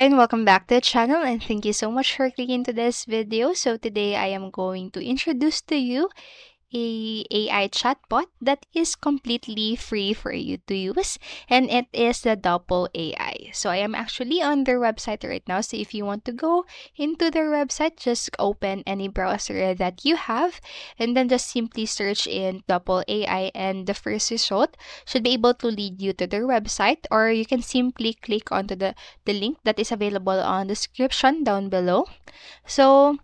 and welcome back to the channel, and thank you so much for clicking to this video. So today I am going to introduce to you a AI chatbot that is completely free for you to use, and it is the Dopple AI. So I am actually on their website right now, so if you want to go into their website, just open any browser that you have and then just simply search in Dopple AI, and the first result should be able to lead you to their website, or you can simply click onto the link that is available on the description down below. So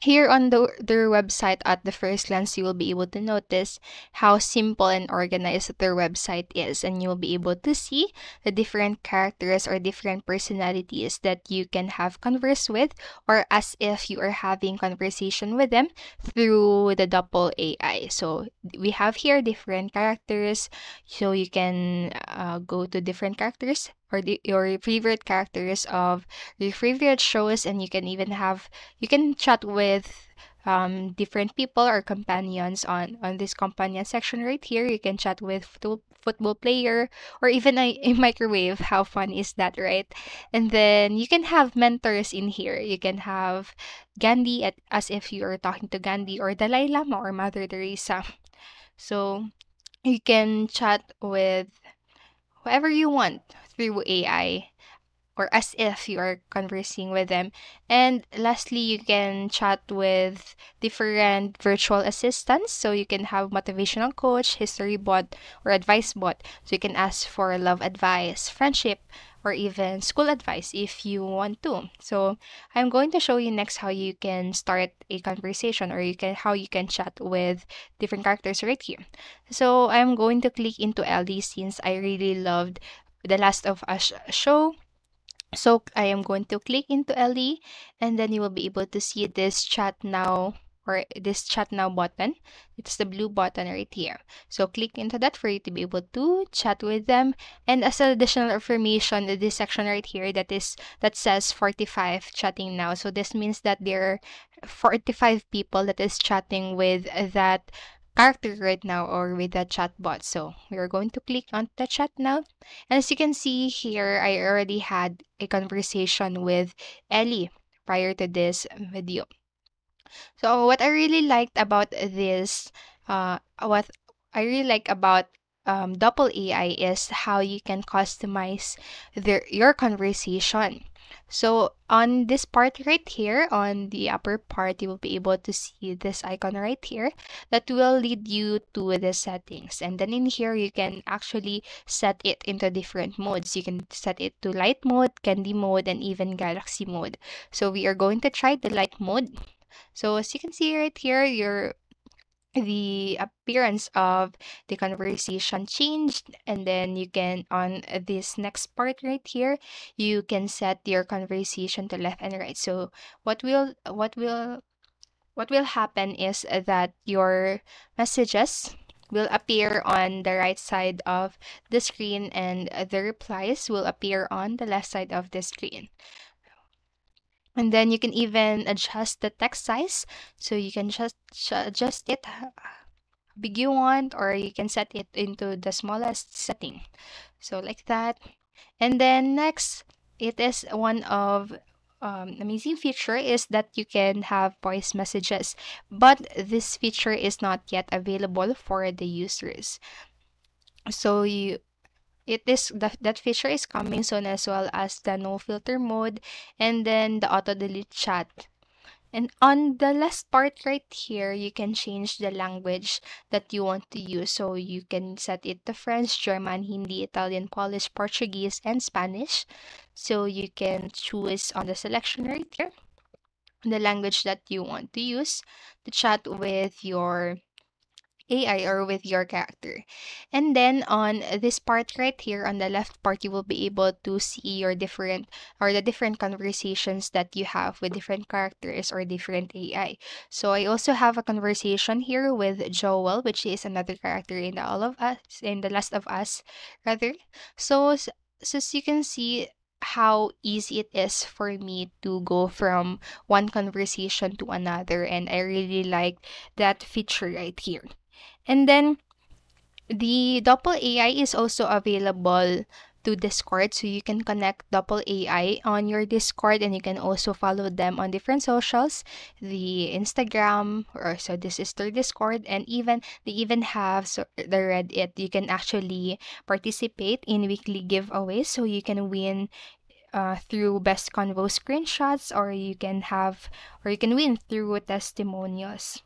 here on their website, at the first glance, you will be able to notice how simple and organized their website is, and you will be able to see the different characters or different personalities that you can have converse with, or as if you are having conversation with them through the Dopple AI. So we have here different characters, so you can go to different characters or your favorite characters of your favorite shows, and you can even have, you can chat with different people or companions on this companion section right here. You can chat with football player, or even a microwave. How fun is that, right? And then you can have mentors in here. You can have Gandhi as if you are talking to Gandhi, or Dalai Lama, or Mother Teresa. So you can chat with whoever you want through AI, or as if you are conversing with them. And lastly, you can chat with different virtual assistants. So you can have motivational coach, history bot, or advice bot. So you can ask for love advice, friendship, or even school advice if you want to. So I'm going to show you next how you can start a conversation, or how you can chat with different characters right here. So I'm going to click into Ellie, since I really loved The Last of Us show. So I am going to click into Ellie, and then you will be able to see this chat now, or this chat now button. It's the blue button right here. So click into that for you to be able to chat with them. And as an additional information, this section right here that says 45 chatting now. So this means that there are 45 people that is chatting with that character right now, or with the chatbot. So we are going to click on the chat now, and as you can see here, I already had a conversation with Ellie prior to this video. So what I really liked about Dopple AI is how you can customize your conversation. So on this part right here, on the upper part, you will be able to see this icon right here that will lead you to the settings. And then in here, you can actually set it into different modes. You can set it to light mode, candy mode, and even galaxy mode. So we are going to try the light mode. So as you can see right here, the appearance of the conversation changed, and then you can, on this next part right here, you can set your conversation to left and right. So what will happen is that your messages will appear on the right side of the screen, and the replies will appear on the left side of the screen. And then you can even adjust the text size. So you can just adjust it how big you want, or you can set it into the smallest setting. So like that. And then next, it is one of amazing feature is that you can have voice messages. But this feature is not yet available for the users. So that feature is coming soon, as well as the no filter mode, and then the auto delete chat. And on the last part right here, you can change the language that you want to use. So you can set it to French, German, Hindi, Italian, Polish, Portuguese, and Spanish. So you can choose on the selection right here the language that you want to use to chat with your AI, or with your character. And then on this part right here, on the left part, you will be able to see your different conversations that you have with different characters or different AI. So I also have a conversation here with Joel, which is another character in The Last of Us rather. So as you can see how easy it is for me to go from one conversation to another, and I really like that feature right here. And then the Dopple AI is also available to Discord, so you can connect Dopple AI on your Discord, and you can also follow them on different socials, the Instagram, or so this is their Discord, and even they even have the Reddit. You can actually participate in weekly giveaways, so you can win through best convo screenshots, or you can win through testimonials.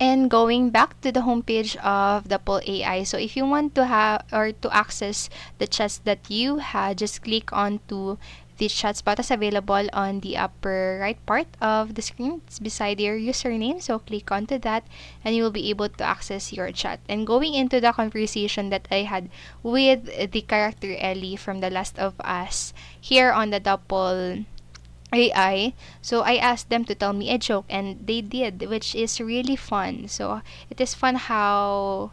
And going back to the homepage of Dopple AI, so if you want to have or to access the chats that you had, just click on to the chats button available on the upper right part of the screen. It's beside your username, so click onto that, and you will be able to access your chat. And going into the conversation that I had with the character Ellie from The Last of Us here on the Dopple AI. So I asked them to tell me a joke, and they did, which is really fun. So it is fun how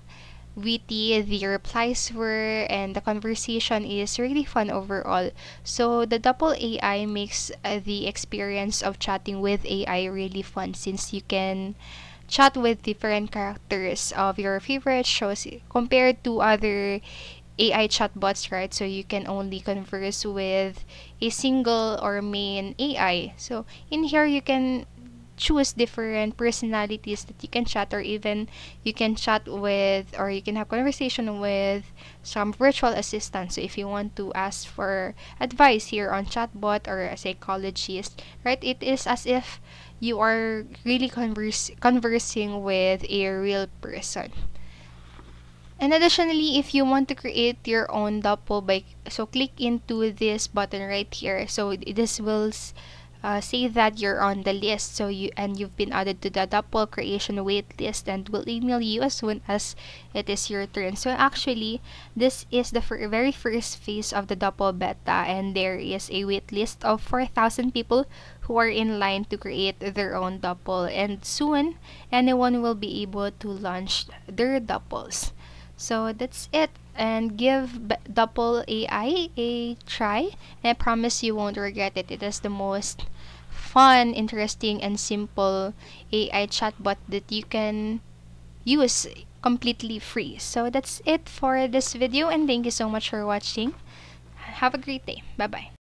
witty the replies were, and the conversation is really fun overall. So the Dopple AI makes the experience of chatting with AI really fun, since you can chat with different characters of your favorite shows compared to other AI chatbots, right? So you can only converse with a single or main AI. So in here, you can choose different personalities that you can chat, or even you can chat with, or you can have conversation with some virtual assistant. So if you want to ask for advice here on chatbot or a psychologist, right? It is as if you are really conversing with a real person. And additionally, if you want to create your own Dopple, so click into this button right here. So this will say that you're on the list, so you've been added to the Dopple creation wait list, and will email you as soon as it is your turn. So actually, this is the very first phase of the Dopple beta, and there is a wait list of 4,000 people who are in line to create their own Dopple, and soon anyone will be able to launch their Dopples. So that's it, and give Dopple AI a try, and I promise you won't regret it. It is the most fun, interesting, and simple AI chatbot that you can use completely free. So that's it for this video, and thank you so much for watching. Have a great day. Bye-bye.